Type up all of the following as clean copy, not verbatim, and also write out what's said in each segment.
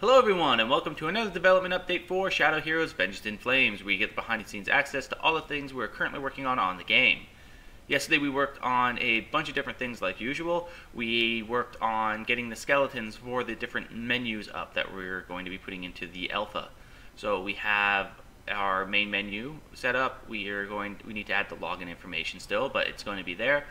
Hello everyone, and welcome to another development update for Shadow Heroes: Vengeance in Flames, where you get the behind-the-scenes access to all the things we're currently working on the game. Yesterday we worked on a bunch of different things like usual. We worked on getting the skeletons for the different menus up that we're going to be putting into the alpha. So we have our main menu set up. We need to add the login information still, but it's going to be there.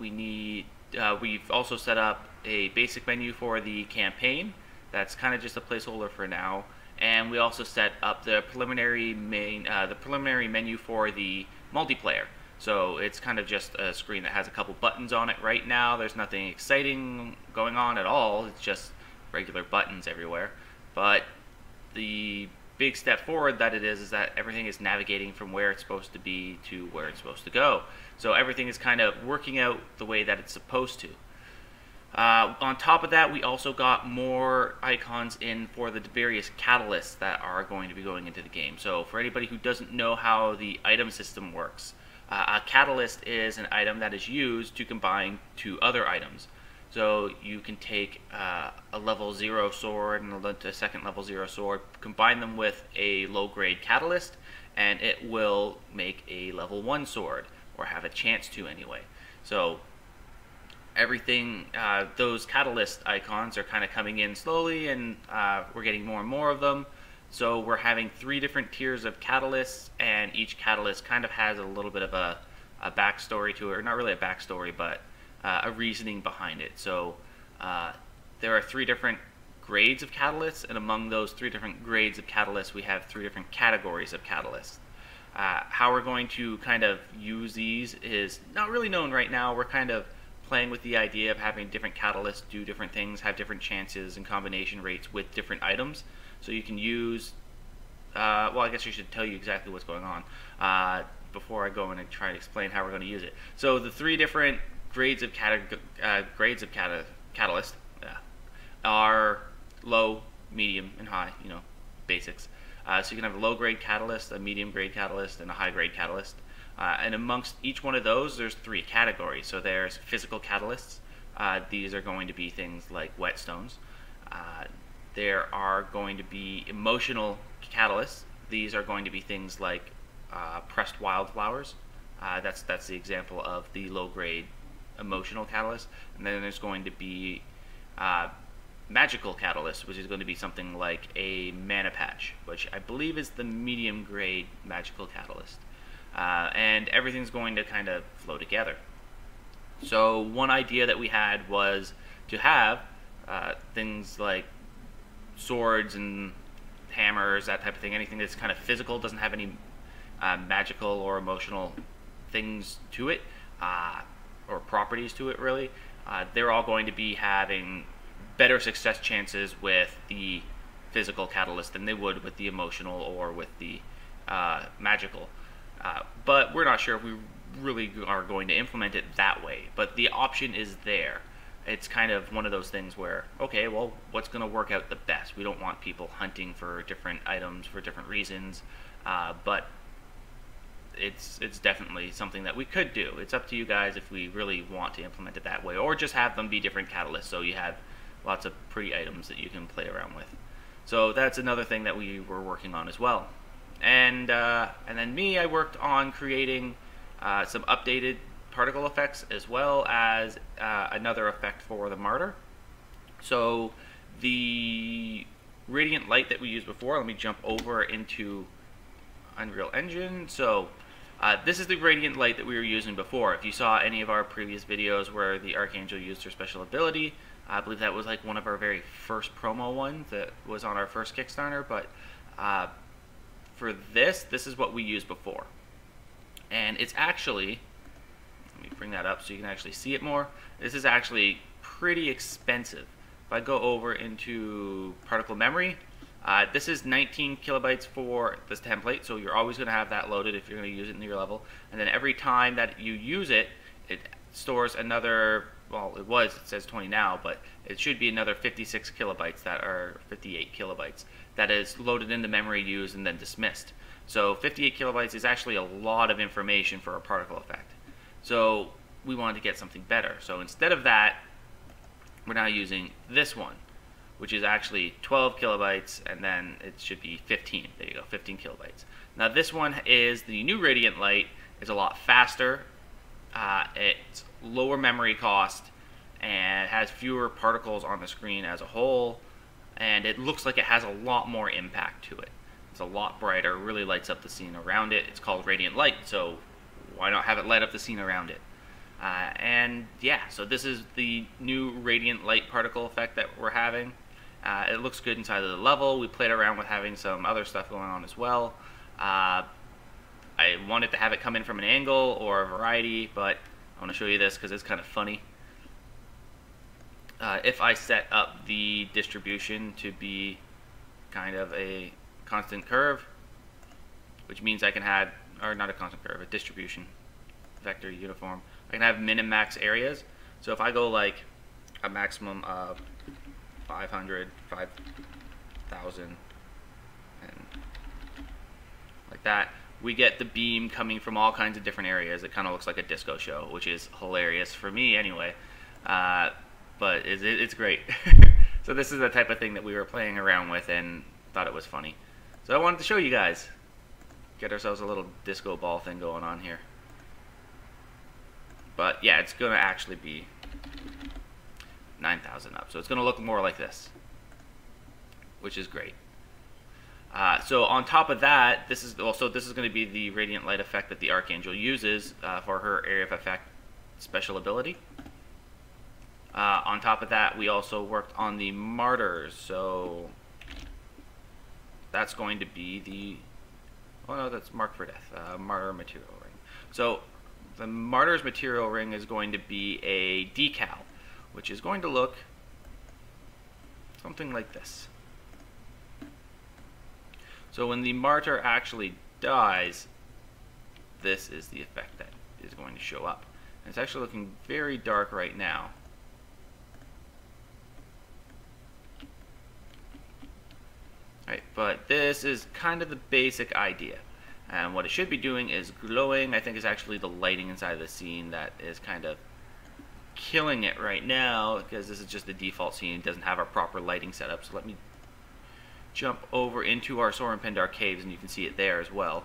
We've also set up a basic menu for the campaign. That's kind of just a placeholder for now, and we also set up the preliminary menu for the multiplayer. So it's kind of just a screen that has a couple buttons on it right now. There's nothing exciting going on at all. It's just regular buttons everywhere. But the big step forward that it is that everything is navigating from where it's supposed to be to where it's supposed to go. So everything is kind of working out the way that it's supposed to. On top of that, we also got more icons in for the various catalysts that are going to be going into the game. So for anybody who doesn't know how the item system works, a catalyst is an item that is used to combine two other items. So you can take a level 0 sword and a second level 0 sword, combine them with a low-grade catalyst, and it will make a level 1 sword, or have a chance to anyway. So everything, those catalyst icons are kind of coming in slowly, and we're getting more and more of them. So we're having three different tiers of catalysts, and each catalyst kind of has a little bit of a backstory to it, or not really a backstory, but a reasoning behind it. So there are three different grades of catalysts, and among those three different grades of catalysts, we have three different categories of catalysts. How we're going to kind of use these is not really known right now. We're kind of playing with the idea of having different catalysts do different things, have different chances and combination rates with different items. So you can use, well, I guess I should tell you exactly what's going on before I go in and try to explain how we're going to use it. So the three different grades of catalyst are low, medium, and high, you know, basics. So you can have a low-grade catalyst, a medium-grade catalyst, and a high-grade catalyst. And amongst each one of those, there's three categories. So there's physical catalysts. These are going to be things like whetstones. There are going to be emotional catalysts. These are going to be things like pressed wildflowers. That's the example of the low-grade emotional catalyst. And then there's going to be magical catalyst, which is going to be something like a mana patch, which I believe is the medium-grade magical catalyst. And everything's going to kind of flow together. So one idea that we had was to have things like swords and hammers, that type of thing, anything that's kind of physical, doesn't have any magical or emotional things to it, or properties to it really. They're all going to be having better success chances with the physical catalyst than they would with the emotional or with the magical. But we're not sure if we really are going to implement it that way. But the option is there. It's kind of one of those things where, okay, well, what's going to work out the best? We don't want people hunting for different items for different reasons, but it's definitely something that we could do. It's up to you guys if we really want to implement it that way, or just have them be different catalysts so you have lots of pretty items that you can play around with. So that's another thing that we were working on as well. And then I worked on creating some updated particle effects, as well as another effect for the martyr. So the radiant light that we used before, let me jump over into Unreal Engine. So this is the radiant light that we were using before. If you saw any of our previous videos where the Archangel used her special ability, I believe that was like one of our very first promo ones that was on our first Kickstarter, but for this is what we used before. And it's actually, let me bring that up so you can actually see it more. This is actually pretty expensive. If I go over into particle memory, this is 19 kilobytes for this template, so you're always going to have that loaded if you're going to use it in your level. And then every time that you use it, it stores another, well, it says 20 now, but it should be another 56 kilobytes that are 58 kilobytes. That is loaded into memory, used, and then dismissed. So 58 kilobytes is actually a lot of information for a particle effect. So we wanted to get something better. So instead of that, we're now using this one. which is actually 12 kilobytes, and then it should be 15. There you go, 15 kilobytes. Now this one is the new Radiant Light. It's a lot faster, it's lower memory cost, and it has fewer particles on the screen as a whole, and it looks like it has a lot more impact to it. It's a lot brighter, really lights up the scene around it. It's called Radiant Light, so why not have it light up the scene around it? And yeah, so this is the new Radiant Light particle effect that we're having. It looks good inside of the level. We played around with having some other stuff going on as well. I wanted to have it come in from an angle or a variety, but I want to show you this because it's kind of funny. If I set up the distribution to be kind of a constant curve, which means I can have, or not a constant curve, a distribution vector uniform, I can have min and max areas. So if I go like a maximum of 500, 5,000, and like that, we get the beam coming from all kinds of different areas. It kind of looks like a disco show, which is hilarious for me anyway. But it's great. So this is the type of thing that we were playing around with and thought it was funny. So I wanted to show you guys. Get ourselves a little disco ball thing going on here. But yeah, it's going to actually be 9,000 up. So it's going to look more like this, which is great. So on top of that, this is also, this is going to be the Radiant Light effect that the Archangel uses for her Area of Effect special ability. On top of that, we also worked on the Martyrs, so that's going to be the, oh no, that's Marked for Death, Martyr Material Ring. So the Martyr's Material Ring is going to be a decal, which is going to look something like this. So when the martyr actually dies, this is the effect that is going to show up. And it's actually looking very dark right now. All right, but this is kind of the basic idea. And what it should be doing is glowing. I think it's actually the lighting inside of the scene that is kind of killing it right now, because this is just the default scene. It doesn't have our proper lighting setup. So let me jump over into our Soren Pendar caves, and you can see it there as well.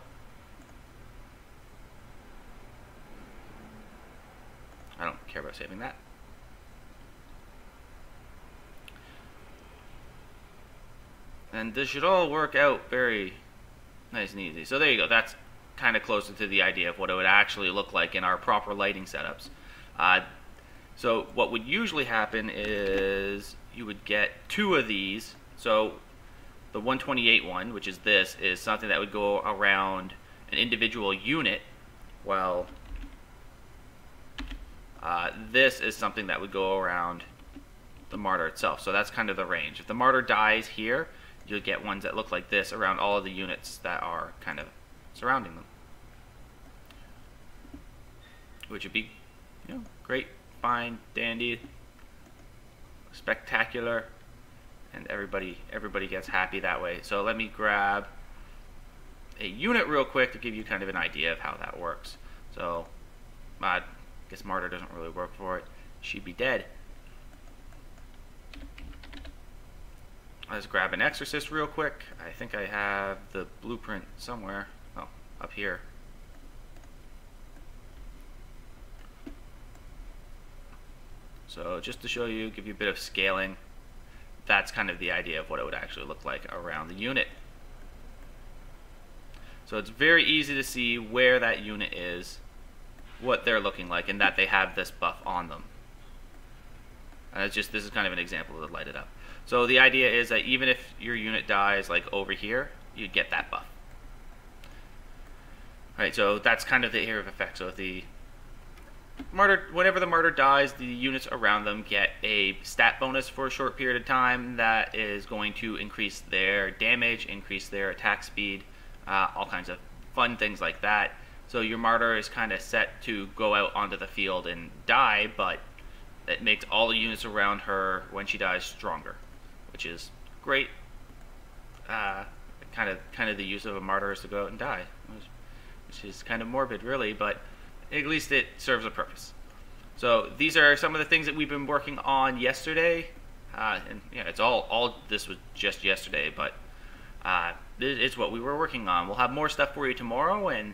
I don't care about saving that. And this should all work out very nice and easy. So there you go. That's kind of closer to the idea of what it would actually look like in our proper lighting setups. So what would usually happen is you would get two of these. So the 128 one, which is this, is something that would go around an individual unit, while this is something that would go around the martyr itself. So that's kind of the range. If the martyr dies here, you'll get ones that look like this around all of the units that are kind of surrounding them, which would be, you know, great, fine, dandy, spectacular. And everybody gets happy that way. So let me grab a unit real quick to give you kind of an idea of how that works. So I guess martyr doesn't really work for it. She'd be dead. Let's grab an exorcist real quick. I think I have the blueprint somewhere. Oh, up here. So just to show you, give you a bit of scaling. That's kind of the idea of what it would actually look like around the unit. So it's very easy to see where that unit is, what they're looking like, and that they have this buff on them. And it's just, this is kind of an example to light it up. So the idea is that even if your unit dies like over here, you'd get that buff. Alright, so that's kind of the area of effect. So if the martyr, whenever the martyr dies, the units around them get a stat bonus for a short period of time that is going to increase their damage, increase their attack speed, all kinds of fun things like that. So your martyr is kind of set to go out onto the field and die, but it makes all the units around her when she dies stronger, which is great. Kind of the use of a martyr is to go out and die, which is kind of morbid really, but at least it serves a purpose. So these are some of the things that we've been working on yesterday. And yeah, it's all this was just yesterday, but it's what we were working on. We'll have more stuff for you tomorrow, and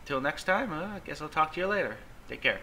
until next time, I guess I'll talk to you later. Take care.